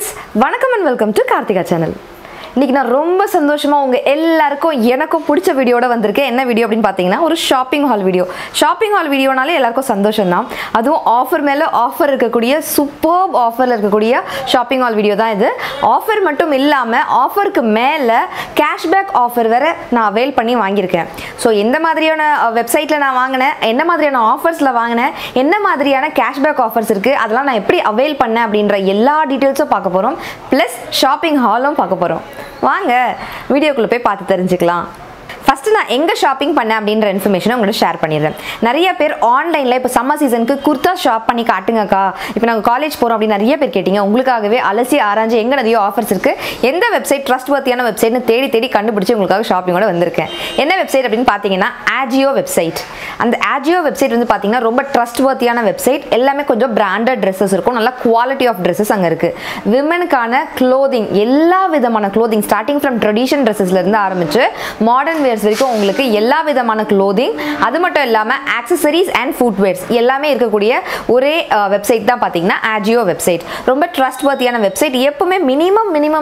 friends, vanakkam and welcome to Karthikha Channel. Today I am very happy to see you all. This video is a shopping haul video. Shopping haul video is very happy to see you all. That is offer, superb offer. Shopping haul video is this. Offer is not offer, cashback offer I avail. So, I have bought website, I have offers, I have cashback offers. That's why I avail. All details plus shopping haul. வாங்க வீடியோக்குள்ள போய் பார்த்து தெரிஞ்சுக்கலாம். First, I will share shopping information. Nariya per online life summer season kurta shop pani kaatungaka. If you college pora appadina nariya per ketinga ungalukagave alasi arrange enga nadiya offers irukku. Endha website trustworthyana website nu thedi kandupidichu ungalukku shopping oda vandirukken. Enna website appdin pathina Ajio website. And the Ajio website vandu pathina romba trustworthyana website. Ellame konjam branded dresses irukum, nalla quality of dresses anga irukku. Women kana clothing, ella vidhamana clothing starting from traditional dresses la irundha aarambichu modern wear உங்களுக்கு எல்லா விதமான clothing அது மட்டும் இல்லாம accessories and footwears எல்லாமே இருக்கக்கூடிய ஒரே website தான் பாத்தீங்கன்னா Ajio வெப்சைட் ரொம்ப ட்ரஸ்ட்வர்தியான வெப்சைட் எப்பவுமே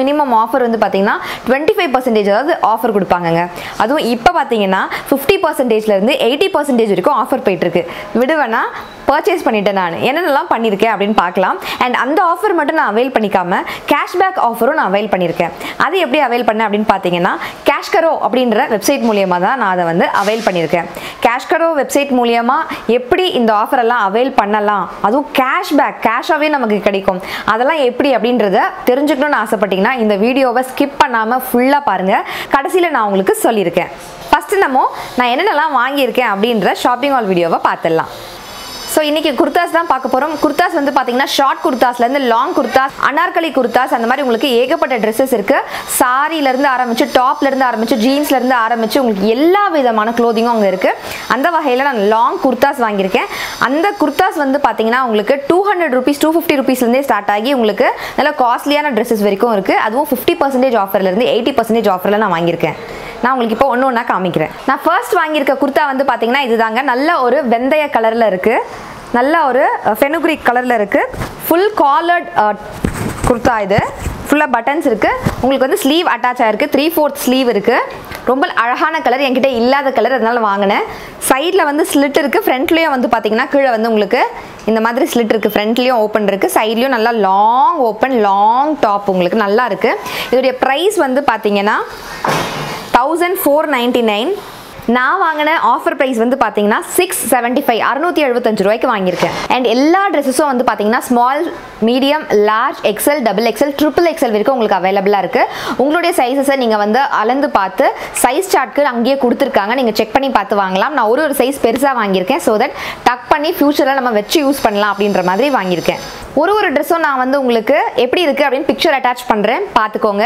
மினிமம் ஆஃபர் வந்து பாத்தீங்கன்னா 25% அதாவது ஆஃபர் கொடுப்பாங்கங்க அதுவும் இப்ப பாத்தீங்கன்னா 50% ல இருந்து 80% வரைக்கும் ஆஃபர் போயிட்டு இருக்கு விடுவனா purchase பண்ணிட்டேன் நான் என்னெல்லாம் பண்ணிருக்கேன் அப்படிን பார்க்கலாம் and அந்த ஆஃபர் மட்டும் நான் அவேல் பண்ணிக்காம கேஷ்பேக் ஆஃபரும் நான் அவேல் பண்ணிருக்கேன் அது எப்படி அவேல் பண்ண அப்படின் பாத்தீங்கன்னா CashKaro அப்படிங்கற வெப்சைட் மூலமா தான் நான் அதை வந்து அவேல் பண்ணிருக்கேன் CashKaro வெப்சைட் மூலமா எப்படி இந்த ஆஃபர் எல்லாம் அவேல் பண்ணலாம் அதுவும் கேஷ்பேக் கேஷாவே நமக்கு கிடைக்கும் அதெல்லாம் எப்படி அப்படின்றதை தெரிஞ்சுக்கணும்னு ஆசைப்பட்டீங்கன்னா இந்த வீடியோவை ஸ்கிப் பண்ணாம ஃபுல்லா பாருங்க கடைசில நான் உங்களுக்கு சொல்லிருக்கேன் ஃபர்ஸ்ட் நம்ம நான் என்னெல்லாம் வாங்கி இருக்கேன் அப்படிங்கற ஷாப்பிங் ஆல் வீடியோவை பார்த்தலாம் So, we will look at kurtas. Kurtas are short kurtas, long kurtas, anarkali kurtas, and you will have dresses. Sari, top, jeans, all clothing. And long kurtas. And the kurtas are 200 rupees, 250 rupees. They are costly dresses. That is 50% offer, 80% offer. நான் உங்களுக்கு இப்போ ஒண்ணா காமிக்கிறேன் நான் first வாங்கி இருக்க kurta வந்து பாத்தீங்கன்னா இதுதாங்க நல்ல ஒரு வெந்தய கலர்ல இருக்கு நல்ல ஒரு ஃபெனுக்ரிக் கலர்ல இருக்கு ஃபுல் காலர்ட் kurta இது full buttons இருக்கு உங்களுக்கு வந்து sleeve attach ஆயிருக்கு 3/4 sleeve இருக்கு ரொம்ப அழகான கலர் என்கிட்ட இல்லாத கலர் அதனால வாங்குனேன் சைடுல வந்து ஸ்லிட் இருக்கு ஃப்ரண்ட்லயே வந்து பாத்தீங்கன்னா கீழ வந்து உங்களுக்கு இந்த மாதிரி ஸ்லிட் இருக்கு ஃப்ரண்ட்லயும் ஓபன் இருக்கு சைடுலயும் நல்லா லாங் ஓபன் லாங் டாப் உங்களுக்கு நல்லா இருக்கு இதோட பிரைஸ் வந்து பாத்தீங்கன்னா 1499 நான் வாங்குன ஆஃபர் பிரைஸ் வந்து பாத்தீங்கன்னா 675 675 ரூபாய்க்கு வாங்கி இருக்கேன் and எல்லா dresses-உம் வந்து பாத்தீங்கன்னா small medium large xl double xl triple xl வரைக்கும் உங்களுக்கு அவேலபிளா இருக்கு உங்களுடைய சைஸஸை நீங்க வந்து அளந்து பார்த்து சைஸ் சார்ட்க்கு அங்கேயே கொடுத்திருக்காங்க நீங்க செக் பண்ணி பார்த்து வாங்கலாம் நான் ஒரு சைஸ் பெருசா வாங்கி இருக்கேன் so that டக் பண்ணி ஃபியூச்சர்ல நம்ம வெச்சு யூஸ் பண்ணலாம் அப்படின்ற மாதிரி வாங்கி இருக்கேன் ஒரு Dress-உம் நான் வந்து உங்களுக்கு எப்படி இருக்கு அப்படின பிக்சர் அட்டாச் பண்றேன் பாத்துக்கோங்க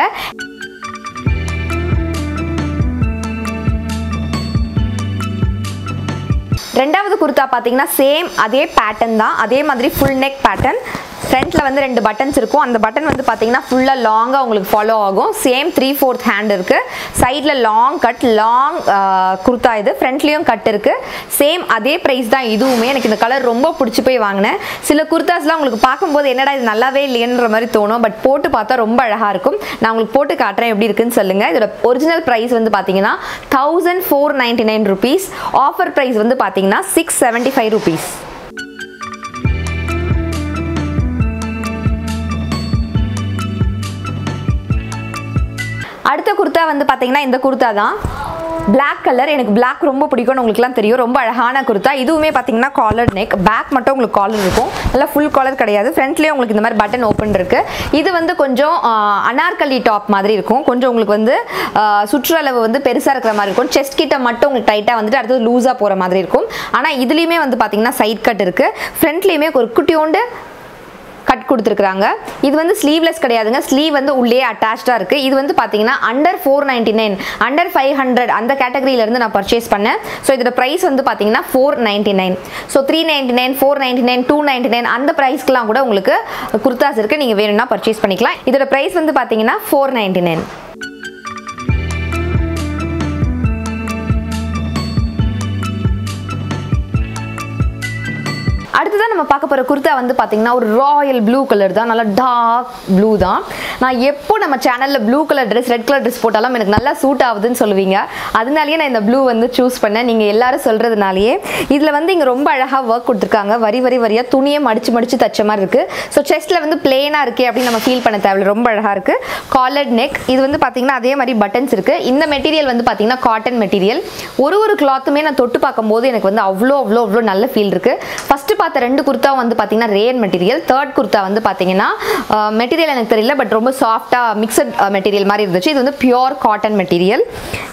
ரெண்டாவது kurta பாத்தீங்கன்னா சேம் அதே பேட்டர்ன் தான் அதே மாதிரி full neck pattern ஃப்ரண்ட்ல வந்து ரெண்டு buttons இருக்கும் அந்த button வந்து பாத்தீங்கன்னா ஃபுல்லா லாங்கா உங்களுக்கு ஃபாலோ ஆகும் சேம் 3/4 ஹேண்ட் இருக்கு சைடுல லாங் கட் லாங் kurta இது ஃப்ரண்ட்லயும் கட் இருக்கு சேம் அதே பிரைஸ் தான் இதுவுமே எனக்கு இந்த கலர் ரொம்ப பிடிச்சு போய் வாங்குனேன் சில kurtasலாம் உங்களுக்கு பாக்கும்போது என்னடா இது நல்லாவே இல்லன்ற மாதிரி தோணும் பட் போட்டு பார்த்தா ரொம்ப அழகா இருக்கும் நான் உங்களுக்கு போட்டு காட்றேன் எப்படி இருக்குன்னு சொல்லுங்க இதோட ஒரிஜினல் பிரைஸ் வந்து பாத்தீங்கன்னா 1499 rupees ஆஃபர் பிரைஸ் வந்து பாத்தீங்கன்னா 675 rupees அடுத்த kurta வந்து பாத்தீங்கன்னா இந்த kurta தான் black color எனக்கு black ரொம்ப பிடிக்கும் உங்களுக்குலாம் தெரியும் ரொம்ப அழகான kurta இதுவுமே பாத்தீங்கன்னா collar neck back மட்டும் உங்களுக்கு collar இருக்கும் நல்ல full collar கிடையாது ஃப்ரண்ட்லயே உங்களுக்கு இந்த மாதிரி பட்டன் ஓபன் இருக்கு இது வந்து கொஞ்சம் அனார்கலி டாப் மாதிரி இருக்கும் கொஞ்சம் உங்களுக்கு வந்து சுற்றளவு வந்து பெருசா இருக்கிற மாதிரி இருக்கும் chest கிட்ட மட்டும் உங்களுக்கு டைட்டா வந்துட்டு அடுத்து லூசா போற மாதிரி இருக்கும் ஆனா இதுலயுமே வந்து பாத்தீங்கன்னா சைடு கட் இருக்கு ஃப்ரண்ட்லயே ஒரு குட்டியோண்டு கட் கொடுத்திருக்காங்க இது வந்து ஸ்லீவ்லெஸ் கிடையாதுங்க ஸ்லீவ் வந்து உள்ளே அட்டாச்டா இருக்கு இது வந்து பாத்தீங்கன்னா under 499 under 500 அந்த கேட்டகரியில இருந்து நான் பர்சேஸ் பண்ணேன் சோ இதோட பிரைஸ் வந்து பாத்தீங்கன்னா 499 சோ 399 499 299 அந்த பிரைஸ்க்குலாம் கூட உங்களுக்கு kurtas இருக்கு நீங்க வேணும்னா பர்சேஸ் பண்ணிக்கலாம் இதோட பிரைஸ் வந்து பாத்தீங்கன்னா 499 அடுத்த அடுத்து தான் நம்ம பார்க்க போற kurta வந்து பாத்தீங்கன்னா ஒரு ராயல் ப்ளூ கலர் தான் நல்ல டார்க் ப்ளூ தான் நான் எப்போ நம்ம சேனல்ல blue colour Dress red colour Dress போட்டாலும் எனக்கு நல்லா சூட் ஆகுதுன்னு சொல்லுவீங்க அதனாலயே நான் இந்த ப்ளூ வந்து चूஸ் பண்ணேன் நீங்க எல்லாரும் சொல்றதுனாலயே இதுல வந்து இங்க ரொம்ப அழகா வர்க் கொடுத்திருக்காங்க வரி வரி வரியா துணியே மடிச்சு மடிச்சு தச்ச மாதிரி இருக்கு சோ chestல வந்து ப்ளைனா இருக்கே அப்படி நம்ம ஃபீல் பண்ண தேவையில்லை ரொம்ப அழகா இருக்கு காலர்ட் neck இது வந்து பாத்தீங்கன்னா அதே மாதிரி பட்டன்ஸ் இருக்கு இந்த மெட்டீரியல் வந்து பாத்தீங்கன்னா காட்டன் மெட்டீரியல் ஒரு கிளாத்துமே நான் தொட்டு பாக்கும்போது எனக்கு வந்து அவ்ளோ நல்ல ஃபீல் இருக்கு ஃபர்ஸ்ட் பார்த்த ரெண்டு kurta வந்து பாத்தீங்கன்னா rayon material third kurta வந்து பாத்தீங்கன்னா material எனக்கு தெரியல பட் ரொம்ப சாஃப்ட்டா mixed material மாதிரி இருந்துச்சு இது வந்து pure cotton material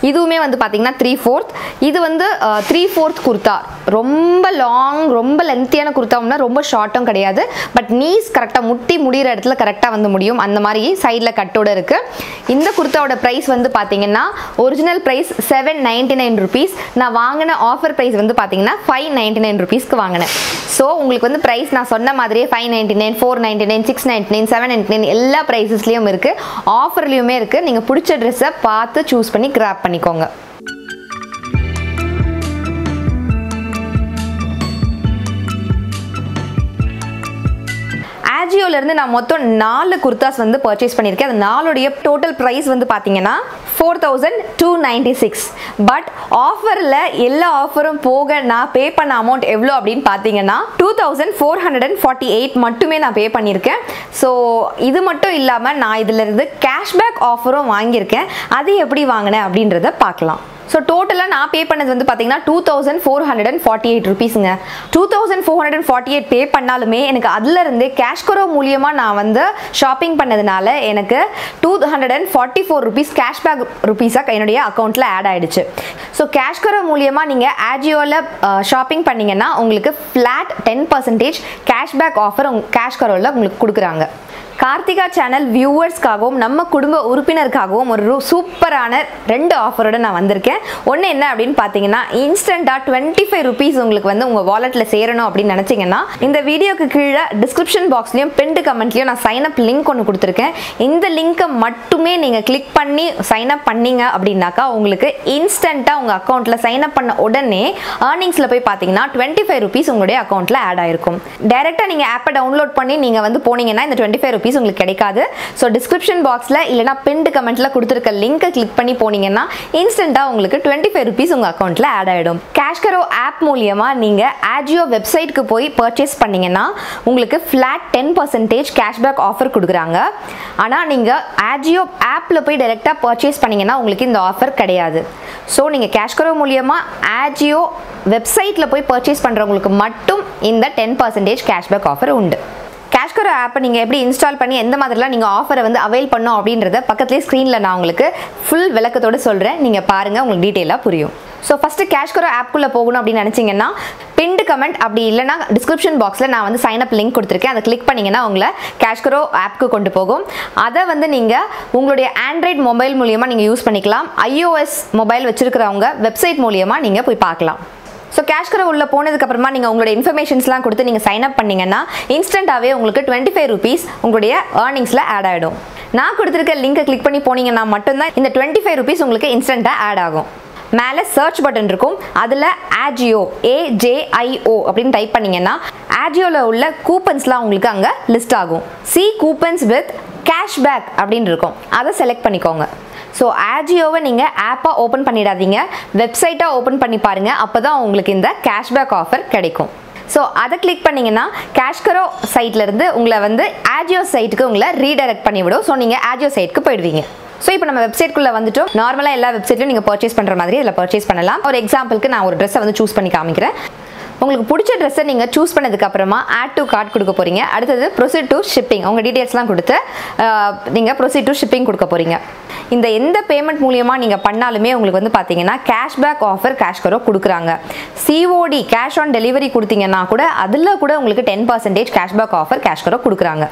இதுவுமே வந்து பாத்தீங்கன்னா 3/4 இது வந்து 3/4 kurta ரொம்ப long ரொம்ப லெந்தியான kurtaம்னா ரொம்ப ஷார்ட்டும் கிடையாது பட் knees கரெக்ட்டா முட்டி முடிற இடத்துல கரெக்ட்டா வந்து முடியும் அந்த மாதிரி சைடுல கட்டோட இருக்கு இந்த kurtaவோட price வந்து பாத்தீங்கன்னா original price 799 rupees நான் வாங்குன offer price வந்து பாத்தீங்கன்னா 599 rupees க்கு வாங்குனேன் சோ உங்களுக்கு வந்து price நான் சொன்ன மாதிரியே 599 499 699 799 எல்லா prices லயும் இருக்கு offer லயுமே இருக்கு நீங்க பிடிச்ச dress அ பார்த்து choose பண்ணி grab பண்ணிக்கோங்க Ajio la irundhu naan mottham 4 kurtas vandu purchase pannirken adu naalodiya total price vandu pathina 4296 but offer la ella offerum poga na pay panna amount evlo appdin pathina 2448 mattume na pay pannirken so idu mattum illama na idhil irundhu cashback offerum vaangirken adu eppadi vaangana appindradha paakalam So total na pay pannadhu vandu pathina 2448 rupees nga 2448 pay pannalume enakku adla irundhe CashKaro mooliyama na vandu shopping pannadunala enakku 244 rupees cashback rupees ah enoda account la add aiduchu so CashKaro mooliyama neenga Ajio la shopping panninga na ungalku flat 10% cashback offer CashKaro la ungalku kudukranga Karthikha Channel viewers காகவும் நம்ம குடும்ப உறுப்பினர்காகவும் ஒரு சூப்பரான ரெண்டு ஆஃபரோட நான் வந்திருக்கேன். ஒண்ணு என்ன அப்படினு பாத்தீங்கன்னா இன்ஸ்டன்ட்டா 25 rupees உங்களுக்கு வந்து உங்க வாலெட்ல சேரணும் அப்படி நினைச்சீங்கன்னா இந்த வீடியோக்கு கீழ description boxலயும் pinned commentலயும் நான் sign up link ஒன்னு கொடுத்திருக்கேன். இந்த லிங்கை மட்டுமே நீங்க கிளிக் பண்ணி sign up பண்ணீங்க அப்படினாக்கா உங்களுக்கு இன்ஸ்டன்ட்டா உங்க அக்கவுண்ட்ல sign up பண்ண உடனே earningsல போய் பாத்தீங்கன்னா 25 rupees உங்களுடைய அக்கவுண்ட்ல ஆட் ஆயிருக்கும். டைரக்ட்டா நீங்க ஆப்பை டவுன்லோட் பண்ணி நீங்க வந்து போனீங்கன்னா இந்த 25 rupees உங்களுக்கு கிடைக்காது சோ டிஸ்கிரிப்ஷன் பாக்ஸ்ல இல்லனா பின்ட் கமெண்ட்ல கொடுத்திருக்க லிங்கை கிளிக் பண்ணி போனீங்கன்னா இன்ஸ்டன்ட்டா உங்களுக்கு 25 rupees உங்க அக்கவுண்ட்ல ஆட் ஆயிடும் CashKaro ஆப் மூலமா நீங்க Ajio வெப்சைட்க்கு போய் பர்சேஸ் பண்ணீங்கன்னா உங்களுக்கு flat 10% cashback ஆஃபர் கொடுக்கறாங்க ஆனா நீங்க Ajio ஆப்ல போய் டைரக்ட்டா பர்சேஸ் பண்ணீங்கன்னா உங்களுக்கு இந்த ஆஃபர் கிடையாது சோ நீங்க CashKaro மூலமா Ajio வெப்சைட்ல போய் பர்சேஸ் பண்றவங்களுக்கு மட்டும் இந்த 10% cashback ஆஃபர் உண்டு CashKaro app நீங்க எப்படி install பண்ணி எந்த மாதிரிலாம் நீங்க ஆஃபரை வந்து அவேல் பண்ணனும் அப்படின்றத பக்கத்துலயே screenல நான் உங்களுக்கு full விளக்கத்தோட சொல்றேன் நீங்க பாருங்க உங்களுக்கு டீடைலா புரியும் So first CashKaro app குள்ள போகணும் அப்படி நினைச்சீங்கன்னா pinned comment அப்படி இல்லனா description boxல நான் வந்து sign up link கொடுத்திருக்கேன் அத click பண்ணீங்கன்னா உங்களை CashKaro app க்கு கொண்டு போகும் அத வந்து நீங்க உங்களுடைய Android mobile மூலமா நீங்க யூஸ் பண்ணிக்கலாம் iOS mobile வச்சிருக்கறவங்க website மூலமா நீங்க போய் பார்க்கலாம் So CashKaro உள்ள போனதுக்கு அப்புறமா நீங்க உங்களுடைய இன்ஃபர்மேஷன்ஸ்லாம் கொடுத்து நீங்க sign up பண்ணீங்கன்னா இன்ஸ்டன்ட்டாவே உங்களுக்கு 25 rupees உங்களுடைய earningsல ஆட் ஆயிடும். நான் கொடுத்திருக்க லிங்கை கிளிக் பண்ணி போனீங்கன்னா மட்டும் தான் இந்த 25 rupees உங்களுக்கு இன்ஸ்டன்ட்டா ஆட் ஆகும். மேல search button இருக்கும். அதுல Ajio AJIO அப்படினு டைப் பண்ணீங்கன்னா Ajioல உள்ள கூப்பன்ஸ்லாம் உங்களுக்கு அங்க லிஸ்ட் ஆகும். See coupons with cashback அப்படினு இருக்கும். அத செலக்ட் பண்ணிக்கோங்க. So Ajioவை நீங்க ஆப்பா ஓபன் பண்ணிடாதீங்க வெப்சைட்டா ஓபன் பண்ணி பாருங்க அப்பதான் உங்களுக்கு இந்த cashback ஆஃபர் கிடைக்கும் So அத கிளிக் பண்ணீங்கன்னா CashKaro சைட்ல இருந்து உங்களை வந்து Ajio சைட்டுக்கு உங்களை ரீடைரக்ட் பண்ணிவிடும் சோ நீங்க Ajio சைட்க்கு போய்டுவீங்க So இப்போ நம்ம வெப்சைட் குள்ள வந்துட்டோம் நார்மலா எல்லா வெப்சைட்லயும் நீங்க பர்சேஸ் பண்ற மாதிரி இதல பர்சேஸ் பண்ணலாம் ஒரு எக்ஸாம்பிளுக்கு நான் ஒரு Dress வந்து चूஸ் பண்ணி காமிக்கிறேன் உங்களுக்கு பிடிச்ச Dress நீங்க चूஸ் பண்ணதுக்கு அப்புறமா add to cart கொடுக்க போறீங்க அடுத்து proceed to shipping உங்க டீடைல்ஸ்லாம் கொடுத்து நீங்க proceed to shipping கொடுக்க போறீங்க இந்த எந்த பேமெண்ட் மூலமா நீங்க பண்ணாலுமே உங்களுக்கு வந்து பாத்தீங்கன்னா cashback offer CashKaro கொடுக்கறாங்க COD cash on delivery கொடுத்தீங்கன்னா கூட அதுல கூட உங்களுக்கு 10% cashback offer CashKaro கொடுக்கறாங்க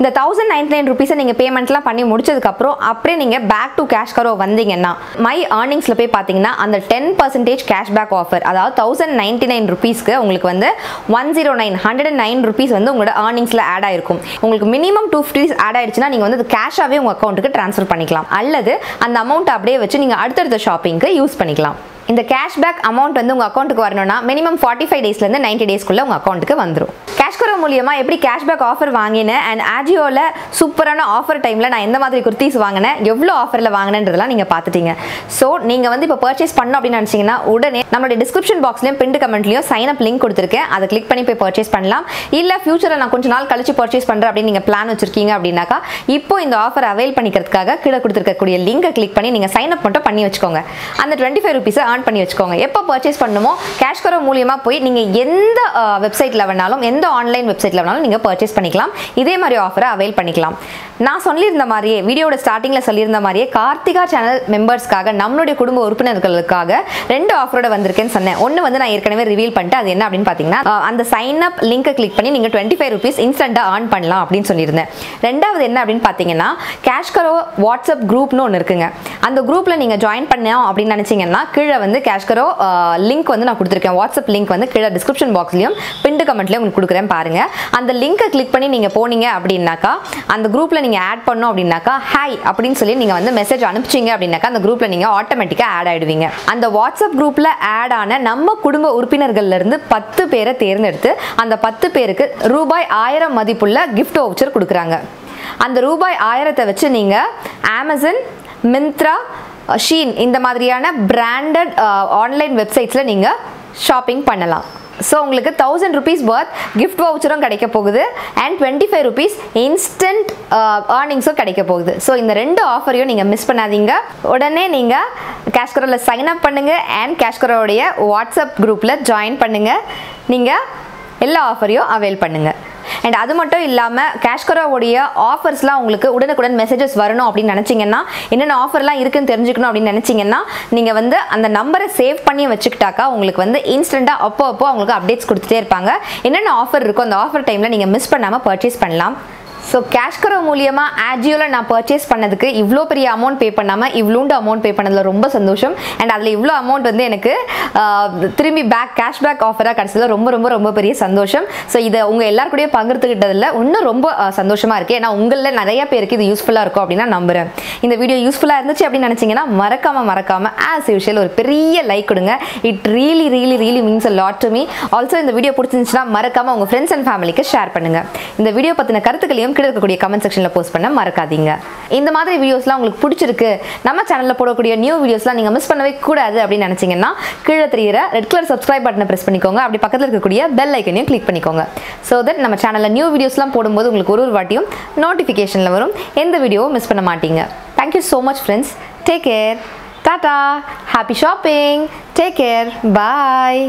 இந்த 1099 rupees நீங்க பேமெண்ட்லாம் பண்ணி முடிச்சதுக்கு அப்புறம் அப்படியே நீங்க back to CashKaro வந்தீங்கன்னா my earningsல போய் பாத்தீங்கன்னா அந்த 10% cashback offer அதாவது 1099 rupees க்கு உங்களுக்கு வந்து 109 rupees வந்து உங்களோட earningsல ஆட் ஆயிருக்கும் உங்களுக்கு minimum 250 ஆட் ஆயிடுச்சுனா நீங்க வந்து அது கேஷாவே உங்க அக்கவுண்ட்க்கு ட்ரான்ஸ்ஃபர் பண்ணிக்கலாம் அல்லது அந்த அமௌண்ட் அப்படியே வச்சு நீங்க அடுத்தடுத்த ஷாப்பிங்க்கு யூஸ் பண்ணிக்கலாம் இந்த cashback amount வந்து உங்க அக்கவுண்டுக்கு வரணும்னா minimum 45 days ல இருந்து 90 days குள்ள உங்க அக்கவுண்டுக்கு வந்துரும். CashKaro மூலமா எப்படி cashback offer வாங்கினேன் and Ajioல சூப்பரான offer டைம்ல நான் என்ன மாதிரி kurtis வாங்கினேன், எவ்வளவு ஆஃபர்ல வாங்கினேன்றதெல்லாம் நீங்க பாத்துட்டீங்க. சோ நீங்க வந்து இப்ப purchase பண்ணனும் அப்படினு நினைச்சீங்கன்னா உடனே நம்மளுடைய description boxலயும் pinned commentலயும் sign up link கொடுத்திருக்கேன். அத click பண்ணி போய் purchase பண்ணலாம். இல்ல futureல நான் கொஞ்ச நாள் கழிச்சு purchase பண்ற அப்படி நீங்க plan வச்சிருக்கீங்க அப்படினாக்கா இப்போ இந்த offer avail பண்ணிக்கிறதுக்காக கீழ கொடுத்திருக்க கூடிய link-ஐ click பண்ணி நீங்க sign up மட்டும் பண்ணி வெச்சுக்கோங்க. அந்த 25 rupees earn பண்ணி வெச்சுக்கோங்க. எப்ப purchase பண்ணனுமோ CashKaro மூலமா போய் நீங்க எந்த வெப்சைட்ல வேணாலும் எந்த ஆன்லைன் வெப்சைட்ல வேணாலும் நீங்க purchase பண்ணிக்கலாம். இதே மாதிரி ஆஃபரை avail பண்ணிக்கலாம். நான் சொல்லியிருந்த மாதிரியே வீடியோட ஸ்டார்டிங்ல சொல்லியிருந்த மாதிரியே கார்த்திகா சேனல் மெம்பர்ஸ்க்காக நம்மளுடைய குடும்ப உறுப்பினர்களுக்காக ரெண்டு ஆஃபரோட வந்திருக்கேன்னு சொன்னேன். ஒன்னு வந்து நான் ஏற்கனவே ரிவீல் பண்ணிட்டேன். அது என்ன அப்படினு பாத்தீங்கன்னா அந்த sign up link-ஐ click பண்ணி நீங்க 25 rupees instant-ஆ earn பண்ணலாம் அப்படினு சொல்லியிருந்தேன். ரெண்டாவது என்ன அப்படினு பாத்தீங்கன்னா CashKaro WhatsApp group-னு ஒன்னு இருக்குங்க. அந்த குரூப்ல நீங்க ஜாயின் பண்ணணும் அப்படி நினைச்சீங்கன்னா கீழ வந்து CashKaro லிங்க் வந்து நான் கொடுத்திருக்கேன். வாட்ஸ்அப் லிங்க் வந்து கீழ டிஸ்கிரிப்ஷன் பாக்ஸ்லயும் பின்ட் கமெண்ட்லயும் உங்களுக்கு கொடுக்கிறேன் பாருங்க. அந்த லிங்கை கிளிக் பண்ணி நீங்க போனீங்க அப்படினாக்கா அந்த குரூப்ல நீங்க ஆட் பண்ணனும் அப்படினாக்கா ஹாய் அப்படினு சொல்லி நீங்க வந்து மெசேஜ் அனுப்பிச்சீங்க அப்படினாக்கா அந்த குரூப்ல நீங்க ஆட்டோமேட்டிக்கா ஆட் ஆயிடுவீங்க. அந்த வாட்ஸ்அப் குரூப்ல ஆட் ஆன நம்ம குடும்ப உறுப்பினர்கள்ல இருந்து 10 பேரை தேர்ந்தெடுத்து அந்த 10 பேருக்கு ரூபாய் 1000 மதிப்புள்ள gift voucher கொடுக்கறாங்க. அந்த ரூபாய் 1000-ஐ வச்சு நீங்க Amazon, Myntra, Shein இந்த மாதிரியான branded online websites-ல நீங்க shopping பண்ணலாம். So உங்களுக்கு 1000 rupees worth gift voucher-ம் கிடைக்க போகுது and 25 rupees instant earnings-ம் கிடைக்க போகுது. So இந்த ரெண்டு ஆஃபரையும் நீங்க மிஸ் பண்ணாதீங்க. உடனே நீங்க CashKaro-ல sign up பண்ணுங்க and CashKaro-உடைய WhatsApp group-ல join பண்ணுங்க. நீங்க எல்லா ஆஃபரையும் avail பண்ணுங்க. And அது மட்டும் இல்லாம CashKaro உடைய ஆஃபர்ஸ்லாம் உங்களுக்கு உடனுக்குடன் மெசேजेस வரணும் அப்படி நினைச்சீங்கன்னா என்னென்ன ஆஃபர்லாம் இருக்குன்னு தெரிஞ்சுக்கணும் அப்படி நினைச்சீங்கன்னா நீங்க வந்து அந்த நம்பரை சேவ் பண்ணி வெச்சிட்டாக்கா உங்களுக்கு வந்து இன்ஸ்டன்ட்டா அப்போ உங்களுக்கு அப்டேட்ஸ் கொடுத்துட்டே இருப்பாங்க. என்னென்ன ஆஃபர் இருக்கோ அந்த ஆஃபர் டைம்ல நீங்க மிஸ் பண்ணாம பர்ச்சேஸ் பண்ணலாம். So CashKaro மூலமா Ajioல நான் purchase பண்ணதுக்கு இவ்ளோ பெரிய amount pay பண்ணாம இவ்ளோண்ட amount pay பண்ணதுல ரொம்ப சந்தோஷம். and அதுல இவ்ளோ amount வந்து எனக்கு திரும்பி cashback offer-ஆ கிடைச்சதுல ரொம்ப ரொம்ப ரொம்ப பெரிய சந்தோஷம். So இத உங்க எல்லார் கூடயே பகிர்ந்துக்கிட்டதுல இன்னும் ரொம்ப சந்தோஷமா இருக்கு. ஏனா உங்களல நிறைய பேருக்கு இது யூஸ்ஃபுல்லா இருக்கும் அப்படினா நம்புறேன். இந்த வீடியோ யூஸ்ஃபுல்லா இருந்துச்சு அப்படி நினைச்சீங்கன்னா மறக்காம as usual ஒரு பெரிய லைக் கொடுங்க. It really means a lot to me. Also இந்த வீடியோ பிடிச்சிருந்தா மறக்காம உங்க friends and family-க்கு share பண்ணுங்க. இந்த வீடியோ பத்தின கருத்துக்களையும் கீழ இருக்கக்கூடிய கமெண்ட் செக்ஷன்ல போஸ்ட் பண்ண மறக்காதீங்க. இந்த மாதிரி வீடியோஸ்லாம் உங்களுக்கு பிடிச்சிருக்கு, நம்ம சேனல்ல போடக்கூடிய நியூ வீடியோஸ்லாம் நீங்க மிஸ் பண்ணவே கூடாது அப்படி நினைச்சீங்கன்னா கீழ தெரியற ரெட் கலர் Subscribe பட்டனை பிரஸ் பண்ணிக்கோங்க. அப்படி பக்கத்துல இருக்கக்கூடிய பெல் ஐகானையும் கிளிக் பண்ணிக்கோங்க. So that நம்ம சேனல்ல நியூ வீடியோஸ்லாம் போடும்போது உங்களுக்கு ஒரு வாட்டியும் நோட்டிஃபிகேஷன்ல வரும். எந்த வீடியோவும் மிஸ் பண்ண மாட்டீங்க. Thank you so much friends. Take care. Tata. Happy shopping. Take care. Bye.